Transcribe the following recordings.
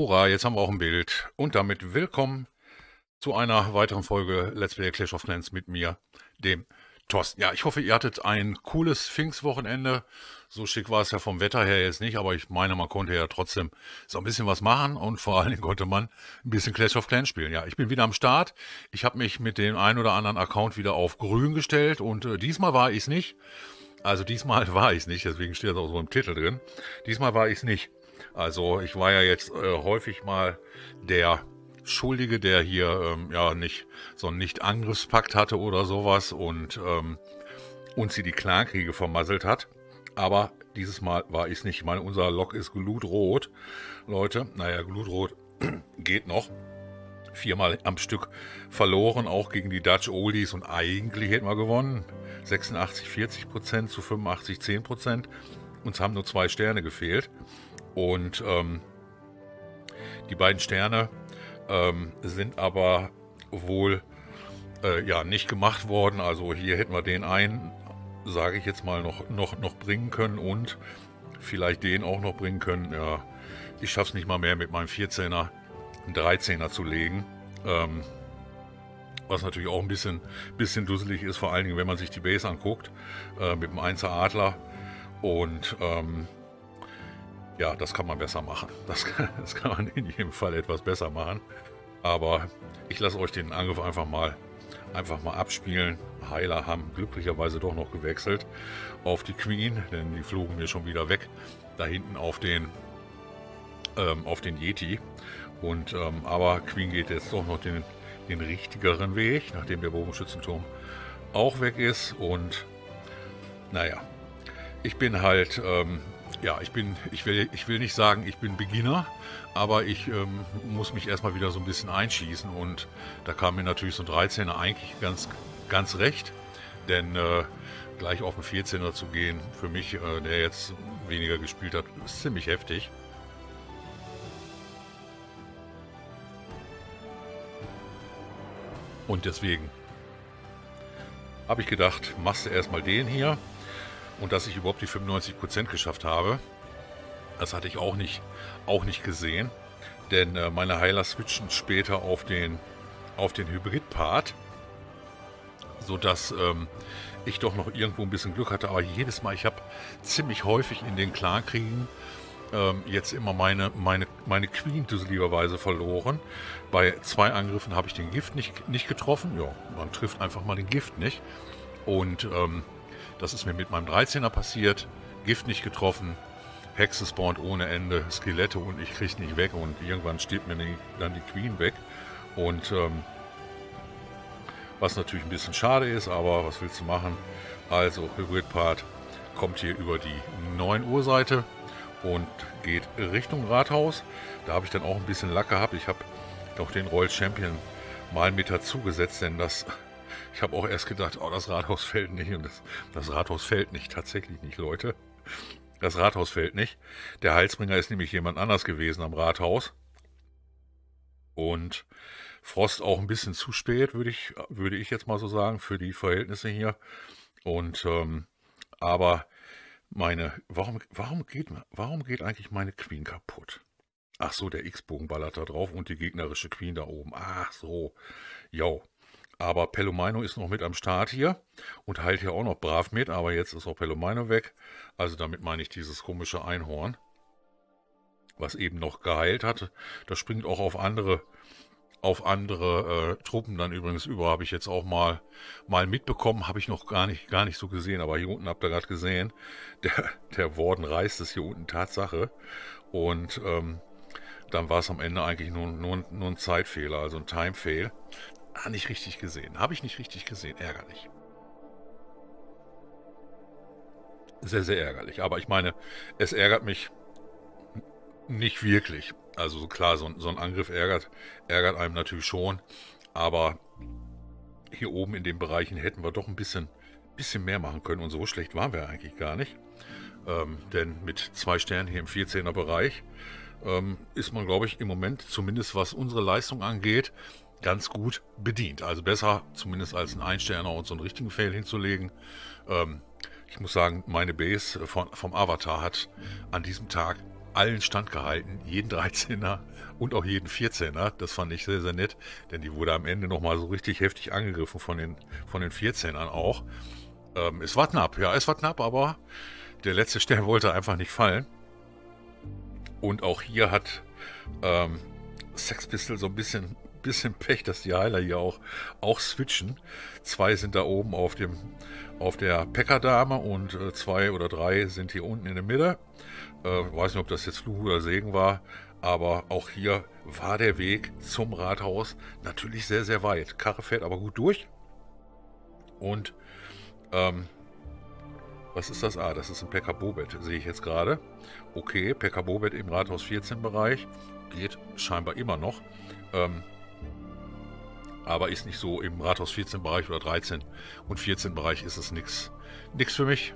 Hurra, jetzt haben wir auch ein Bild. Und damit willkommen zu einer weiteren Folge Let's Play Clash of Clans mit mir, dem Thorsten. Ja, ich hoffe, ihr hattet ein cooles Pfingstwochenende. So schick war es ja vom Wetter her jetzt nicht, aber ich meine, man konnte ja trotzdem so ein bisschen was machen und vor allen Dingen konnte man ein bisschen Clash of Clans spielen. Ja, ich bin wieder am Start. Ich habe mich mit dem einen oder anderen Account wieder auf grün gestellt und diesmal war ich es nicht. Also diesmal war ich es nicht, deswegen steht das auch so im Titel drin. Diesmal war ich es nicht. Also ich war ja jetzt häufig mal der Schuldige, der hier ja nicht so einen Nicht-Angriffspakt hatte oder sowas und uns hier die Clankriege vermasselt hat. Aber dieses Mal war ich es nicht. Ich meine, unser Lok ist glutrot, Leute. Naja, glutrot geht noch. 4-mal am Stück verloren, auch gegen die Dutch Oldies. Und eigentlich hätten wir gewonnen. 86, 40% zu 85, 10%. Uns haben nur 2 Sterne gefehlt. Und die beiden Sterne sind aber wohl ja, nicht gemacht worden. Also hier hätten wir den einen, sage ich jetzt mal, noch bringen können und vielleicht den auch noch bringen können. Ja, ich schaffe es nicht mal mehr mit meinem 14er, einen 13er zu legen. Was natürlich auch ein bisschen dusselig ist, vor allen Dingen, wenn man sich die Base anguckt, mit dem 1er Adler. Und ja, das kann man besser machen. Das kann man in jedem Fall etwas besser machen. Aber ich lasse euch den Angriff einfach mal abspielen. Heiler haben glücklicherweise doch noch gewechselt auf die Queen, denn die flogen mir schon wieder weg. Da hinten auf den Yeti. Und aber Queen geht jetzt doch noch den richtigeren Weg, nachdem der Bogenschützenturm auch weg ist. Und naja, ich bin halt... ja, ich will nicht sagen, ich bin Beginner, aber ich muss mich erstmal wieder so ein bisschen einschießen und da kam mir natürlich so ein 13er eigentlich ganz recht, denn gleich auf den 14er zu gehen, für mich, der jetzt weniger gespielt hat, ist ziemlich heftig. Und deswegen habe ich gedacht, machst du erstmal den hier. Und dass ich überhaupt die 95% geschafft habe, das hatte ich auch nicht gesehen. Denn meine Heiler switchen später auf den Hybrid-Part, sodass ich doch noch irgendwo ein bisschen Glück hatte. Aber jedes Mal, ich habe ziemlich häufig in den Clankriegen jetzt immer meine Queen düsseligerweise verloren. Bei 2 Angriffen habe ich den Gift nicht getroffen. Ja, man trifft einfach mal den Gift nicht. Und... das ist mir mit meinem 13er passiert, Gift nicht getroffen, Hexen spawnt ohne Ende, Skelette und ich krieg's nicht weg und irgendwann steht mir dann die Queen weg. Und was natürlich ein bisschen schade ist, aber was willst du machen? Also Hybrid-Part kommt hier über die 9 Uhr Seite und geht Richtung Rathaus. Da habe ich dann auch ein bisschen Lack gehabt. Ich habe noch den Royal Champion mal mit dazu gesetzt, denn das... Ich habe auch erst gedacht, oh, das Rathaus fällt nicht. Und das Rathaus fällt nicht, tatsächlich nicht, Leute. Das Rathaus fällt nicht. Der Heilsbringer ist nämlich jemand anders gewesen am Rathaus. Und Frost auch ein bisschen zu spät, würde ich jetzt mal so sagen, für die Verhältnisse hier. Und, aber meine, warum geht eigentlich meine Queen kaputt? Ach so, der X-Bogen ballert da drauf und die gegnerische Queen da oben. Ach so, yo. Aber Pelomino ist noch mit am Start hier und heilt hier auch noch brav mit. Aber jetzt ist auch Pelomino weg. Also damit meine ich dieses komische Einhorn, was eben noch geheilt hatte. Das springt auch auf andere Truppen dann übrigens über. Habe ich jetzt auch mal mitbekommen. Habe ich noch gar nicht so gesehen. Aber hier unten habt ihr gerade gesehen, der Warden reißt es hier unten, Tatsache. Und dann war es am Ende eigentlich nur ein Zeitfehler, also ein Time-Fail. Ah, nicht richtig gesehen. Habe ich nicht richtig gesehen. Ärgerlich. Sehr, sehr ärgerlich. Aber ich meine, es ärgert mich nicht wirklich. Also klar, so ein Angriff ärgert einem natürlich schon. Aber hier oben in den Bereichen hätten wir doch ein bisschen mehr machen können. Und so schlecht waren wir eigentlich gar nicht. Denn mit 2 Sternen hier im 14er Bereich ist man, glaube ich, im Moment, zumindest was unsere Leistung angeht, ganz gut bedient. Also besser zumindest als ein Einsterner und so einen richtigen Fail hinzulegen. Ich muss sagen, meine Base vom Avatar hat an diesem Tag allen standgehalten, jeden 13er und auch jeden 14er. Das fand ich sehr, sehr nett, denn die wurde am Ende nochmal so richtig heftig angegriffen von den 14ern auch. Es war knapp, ja, es war knapp, aber der letzte Stern wollte einfach nicht fallen. Und auch hier hat Sex Pistol so ein bisschen Pech, dass die Heiler hier auch switchen. Zwei sind da oben auf der Päckerdame und zwei oder drei sind hier unten in der Mitte. Weiß nicht, ob das jetzt Fluch oder Segen war, aber auch hier war der Weg zum Rathaus natürlich sehr, sehr weit. Karre fährt aber gut durch. Und was ist das? Ah, das ist ein Pekka Bobet, sehe ich jetzt gerade. Okay, Pekka Bobet im Rathaus 14 Bereich. Geht scheinbar immer noch. Aber ist nicht so im Rathaus 14 Bereich oder 13 und 14 Bereich ist es nichts für mich.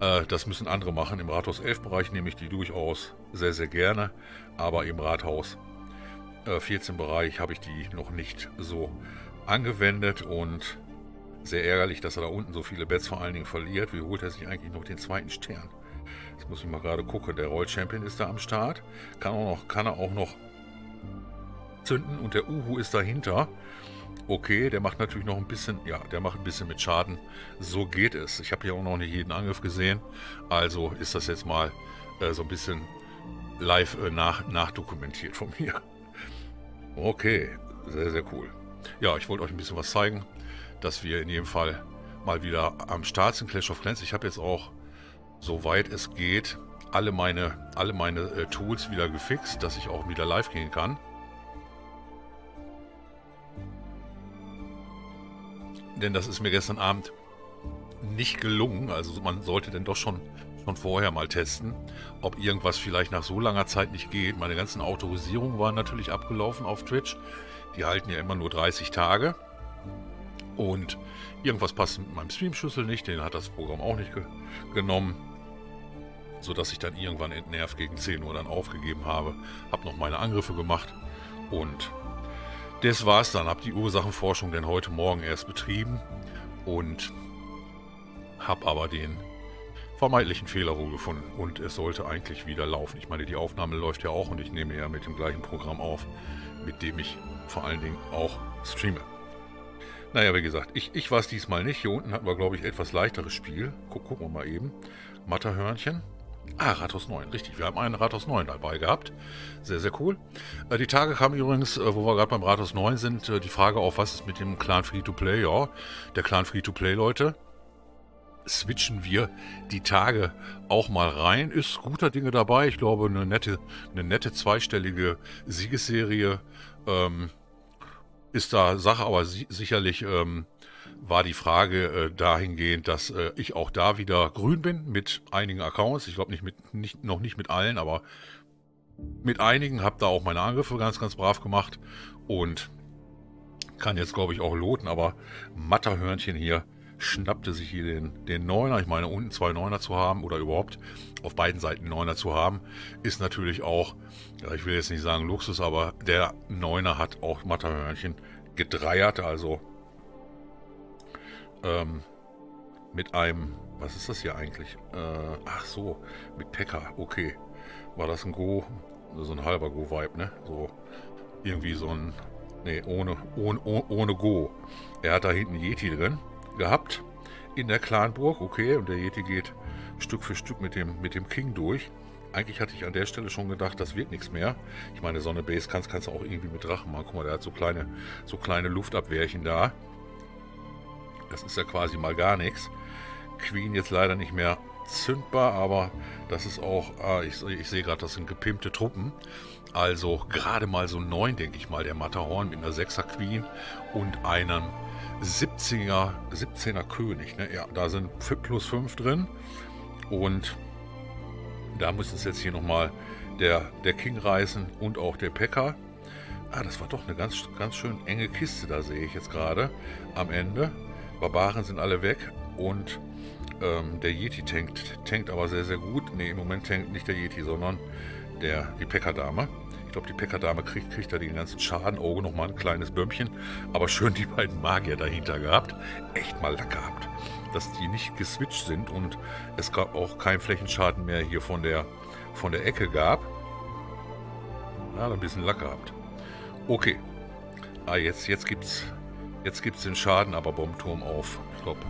Das müssen andere machen. Im Rathaus 11 Bereich nehme ich die durchaus sehr, sehr gerne. Aber im Rathaus 14 Bereich habe ich die noch nicht so angewendet und sehr ärgerlich, dass er da unten so viele Bets vor allen Dingen verliert. Wie holt er sich eigentlich noch den zweiten Stern? Jetzt muss ich mal gerade gucken. Der Royal Champion ist da am Start. Kann er auch noch zünden und der Uhu ist dahinter. Okay, der macht natürlich noch ein bisschen, ja, der macht ein bisschen mit Schaden. So geht es. Ich habe hier auch noch nicht jeden Angriff gesehen. Also ist das jetzt mal so ein bisschen live nachdokumentiert von mir. Okay, sehr, sehr cool. Ja, ich wollte euch ein bisschen was zeigen, dass wir in jedem Fall mal wieder am Start sind, Clash of Clans. Ich habe jetzt auch, soweit es geht, alle meine Tools wieder gefixt, dass ich auch wieder live gehen kann. Denn das ist mir gestern Abend nicht gelungen. Also man sollte denn doch schon vorher mal testen, ob irgendwas vielleicht nach so langer Zeit nicht geht. Meine ganzen Autorisierungen waren natürlich abgelaufen auf Twitch. Die halten ja immer nur 30 Tage. Und irgendwas passt mit meinem Stream-Schlüssel nicht, den hat das Programm auch nicht genommen, sodass ich dann irgendwann entnervt gegen 10 Uhr dann aufgegeben habe, habe noch meine Angriffe gemacht und das war's dann, habe die Ursachenforschung denn heute Morgen erst betrieben und habe aber den vermeintlichen Fehler wohl gefunden und es sollte eigentlich wieder laufen. Ich meine, die Aufnahme läuft ja auch und ich nehme ja mit dem gleichen Programm auf, mit dem ich vor allen Dingen auch streame. Naja, wie gesagt, ich war es diesmal nicht. Hier unten hatten wir, glaube ich, etwas leichteres Spiel. Gucken wir mal eben. Matterhörnchen. Ah, Rathaus 9, richtig. Wir haben einen Rathaus 9 dabei gehabt. Sehr, sehr cool. Die Tage kamen übrigens, wo wir gerade beim Rathaus 9 sind, die Frage auf, was ist mit dem Clan Free to Play? Ja, der Clan Free to Play, Leute. Switchen wir die Tage auch mal rein. Ist guter Dinge dabei. Ich glaube, eine nette zweistellige Siegesserie. Ist da Sache, aber sicherlich war die Frage dahingehend, dass ich auch da wieder grün bin mit einigen Accounts. Ich glaube noch nicht mit allen, aber mit einigen habe da auch meine Angriffe ganz, ganz brav gemacht und kann jetzt, glaube ich, auch loten. Aber Matterhörnchen hier schnappte sich hier den Neuner. Ich meine, unten zwei Neuner zu haben oder überhaupt auf beiden Seiten Neuner zu haben, ist natürlich auch, ja, ich will jetzt nicht sagen Luxus, aber der Neuner hat auch Matterhörnchen gedreiert, also mit einem, was ist das hier eigentlich? Ach so, mit Pekka, okay. War das ein Go? So ein halber Go-Vibe, ne? So, irgendwie so ein, ne, ohne Go. Er hat da hinten Yeti drin gehabt in der Clanburg, okay, und der Yeti geht Stück für Stück mit dem King durch. Eigentlich hatte ich an der Stelle schon gedacht, das wird nichts mehr. Ich meine, so eine Base kannst du auch irgendwie mit Drachen machen. Guck mal, der hat so kleine Luftabwehrchen da. Das ist ja quasi mal gar nichts. Queen jetzt leider nicht mehr zündbar, aber das ist auch, ich sehe gerade, das sind gepimpte Truppen. Also gerade mal so 9, denke ich mal, der Matterhorn mit einer 6er Queen und einem 17er König, ne? Ja, da sind plus 5 drin und da muss es jetzt hier nochmal der King reißen und auch der Pekka. Ah, das war doch eine ganz, ganz schön enge Kiste, da sehe ich jetzt gerade am Ende. Barbaren sind alle weg und der Yeti tankt aber sehr, sehr gut. Ne, im Moment tankt nicht der Yeti, sondern die Pekka-Dame. Ich glaube, die Pekka-Dame kriegt da den ganzen Schaden. Oh, nochmal ein kleines Bömmchen. Aber schön die beiden Magier dahinter gehabt. Echt mal Lack gehabt, dass die nicht geswitcht sind. Und es gab auch keinen Flächenschaden mehr hier von der von der Ecke gab. Na, ein bisschen Lack gehabt. Okay. Ah, jetzt gibt's den Schaden, aber Bombturm auf, ich glaube,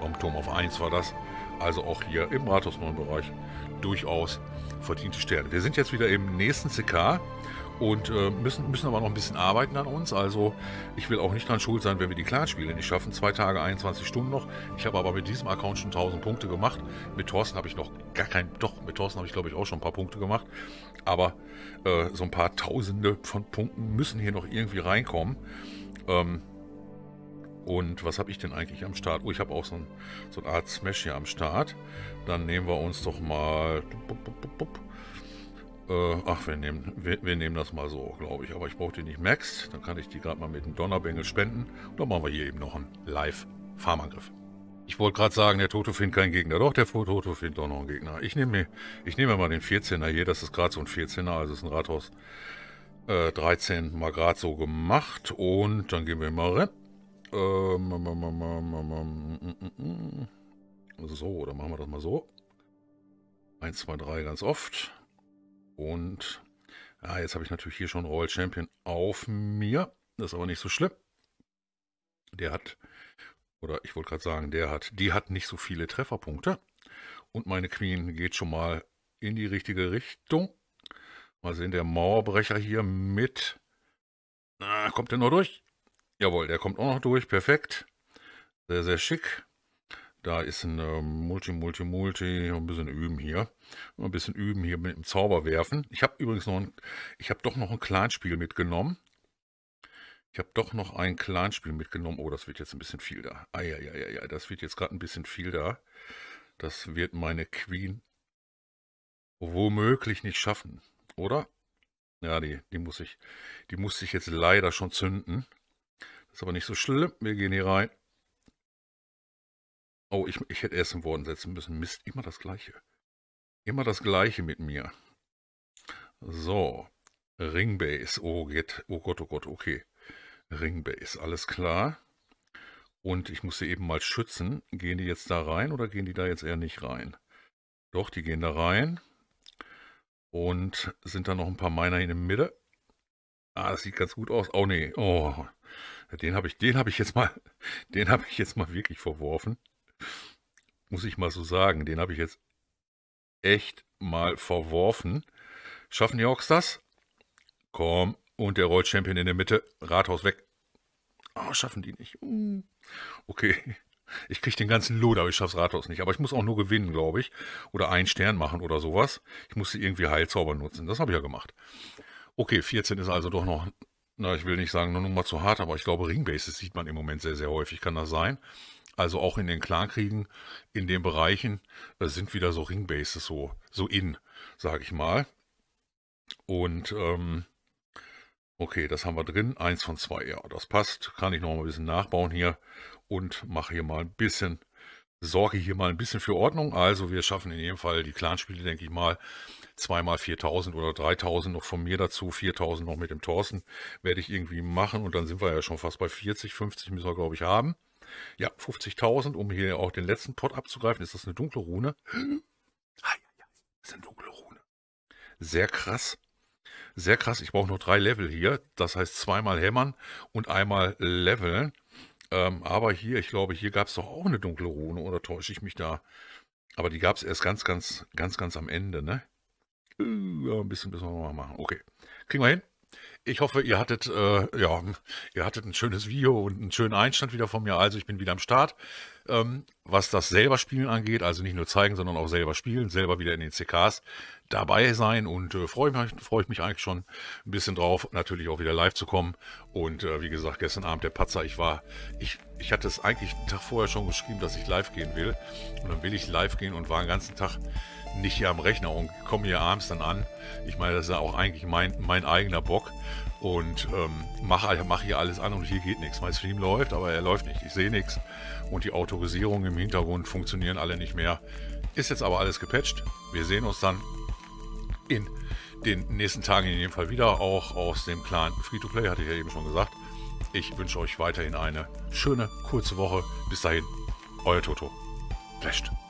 Bombturm auf 1 war das. Also auch hier im Rathausmauerbereich durchaus verdiente Sterne. Wir sind jetzt wieder im nächsten CK und müssen aber noch ein bisschen arbeiten an uns. Also ich will auch nicht dran schuld sein, wenn wir die Clan-Spiele nicht schaffen. 2 Tage, 21 Stunden noch. Ich habe aber mit diesem Account schon 1000 Punkte gemacht. Mit Thorsten habe ich noch gar kein... Doch, mit Thorsten habe ich, glaube ich, auch schon ein paar Punkte gemacht. Aber so ein paar Tausende von Punkten müssen hier noch irgendwie reinkommen. Und was habe ich denn eigentlich am Start? Oh, ich habe auch so eine Art Smash hier am Start. Dann nehmen wir uns doch mal... Ach, wir nehmen das mal so, glaube ich. Aber ich brauche die nicht maxed. Dann kann ich die gerade mal mit dem Donnerbengel spenden. Und dann machen wir hier eben noch einen Live-Farmangriff. Ich wollte gerade sagen, der Toto findet keinen Gegner. Doch, der Toto findet auch noch einen Gegner. Ich nehme mir mal den 14er hier. Das ist gerade so ein 14er, also ist ein Rathaus 13 mal gerade so gemacht. Und dann gehen wir mal rein. So, oder machen wir das mal so. 1, 2, 3 ganz oft. Und ja, jetzt habe ich natürlich hier schon Royal Champion auf mir. Das ist aber nicht so schlimm. Die hat nicht so viele Trefferpunkte. Und meine Queen geht schon mal in die richtige Richtung. Mal sehen, der Mauerbrecher hier mit... Na, kommt der noch durch? Jawohl, der kommt auch noch durch. Perfekt. Sehr, sehr schick. Da ist ein ein bisschen üben hier. Ein bisschen üben hier mit dem Zauberwerfen. Ich habe übrigens noch ein Clanspiel mitgenommen. Oh, das wird jetzt ein bisschen viel da. Das wird jetzt gerade ein bisschen viel da. Das wird meine Queen womöglich nicht schaffen, oder? Ja, die muss ich jetzt leider schon zünden. Ist aber nicht so schlimm. Wir gehen hier rein. Oh, ich hätte erst in Worten setzen müssen. Mist, immer das Gleiche. Immer das Gleiche mit mir. So. Ringbase. Oh Gott, oh Gott, okay. Ringbase, alles klar. Und ich muss sie eben mal schützen. Gehen die jetzt da rein oder gehen die da jetzt eher nicht rein? Doch, die gehen da rein. Und sind da noch ein paar Miner in der Mitte. Ah, das sieht ganz gut aus. Oh, nee. Oh, den habe ich jetzt mal wirklich verworfen. Muss ich mal so sagen. Den habe ich jetzt echt mal verworfen. Schaffen die Orks das? Komm. Und der Royal Champion in der Mitte. Rathaus weg. Oh, schaffen die nicht. Okay. Ich kriege den ganzen Loder, aber ich schaff's Rathaus nicht. Aber ich muss auch nur gewinnen, glaube ich. Oder einen Stern machen oder sowas. Ich muss sie irgendwie Heilzauber nutzen. Das habe ich ja gemacht. Okay, 14 ist also doch noch... Na, ich will nicht sagen, nur noch mal zu hart, aber ich glaube, Ringbases sieht man im Moment sehr, sehr häufig, kann das sein. Also auch in den Clankriegen, in den Bereichen, sind wieder so Ringbases so in, sage ich mal. Und, okay, das haben wir drin. 1 von 2, ja, das passt. Kann ich noch mal ein bisschen nachbauen hier und mache hier mal ein bisschen, sorge hier mal ein bisschen für Ordnung. Also wir schaffen in jedem Fall die Clanspiele, denke ich mal. 2 mal 4000 oder 3000 noch von mir dazu, 4000 noch mit dem Thorsten werde ich irgendwie machen und dann sind wir ja schon fast bei 40, 50 müssen wir, glaube ich, haben. Ja, 50.000, um hier auch den letzten Pot abzugreifen. Ist das eine dunkle Rune? Ja, ist eine dunkle Rune. Sehr krass. Sehr krass. Ich brauche noch 3 Level hier. Das heißt 2-mal hämmern und 1-mal leveln. Aber hier, ich glaube, hier gab es doch auch eine dunkle Rune, oder täusche ich mich da? Aber die gab es erst ganz am Ende, ne? Ja, ein bisschen müssen wir noch machen. Okay, kriegen wir hin. Ich hoffe, ihr hattet ein schönes Video und einen schönen Einstand wieder von mir. Also ich bin wieder am Start. Was das selber Spielen angeht, also nicht nur zeigen, sondern auch selber spielen, selber wieder in den CKs dabei sein und freue ich mich eigentlich schon ein bisschen drauf, natürlich auch wieder live zu kommen. Und wie gesagt, gestern Abend der Patzer, ich hatte es eigentlich einen Tag vorher schon geschrieben, dass ich live gehen will. Und dann will ich live gehen und war den ganzen Tag nicht hier am Rechner und komme hier abends dann an. Ich meine, das ist ja auch eigentlich mein eigener Bock und mache hier alles an und hier geht nichts. Mein Stream läuft, aber er läuft nicht. Ich sehe nichts und die Autorisierungen im Hintergrund funktionieren alle nicht mehr. Ist jetzt aber alles gepatcht. Wir sehen uns dann in den nächsten Tagen in jedem Fall wieder, auch aus dem Clan Free to Play, hatte ich ja eben schon gesagt. Ich wünsche euch weiterhin eine schöne, kurze Woche. Bis dahin, euer Toto. Clasht.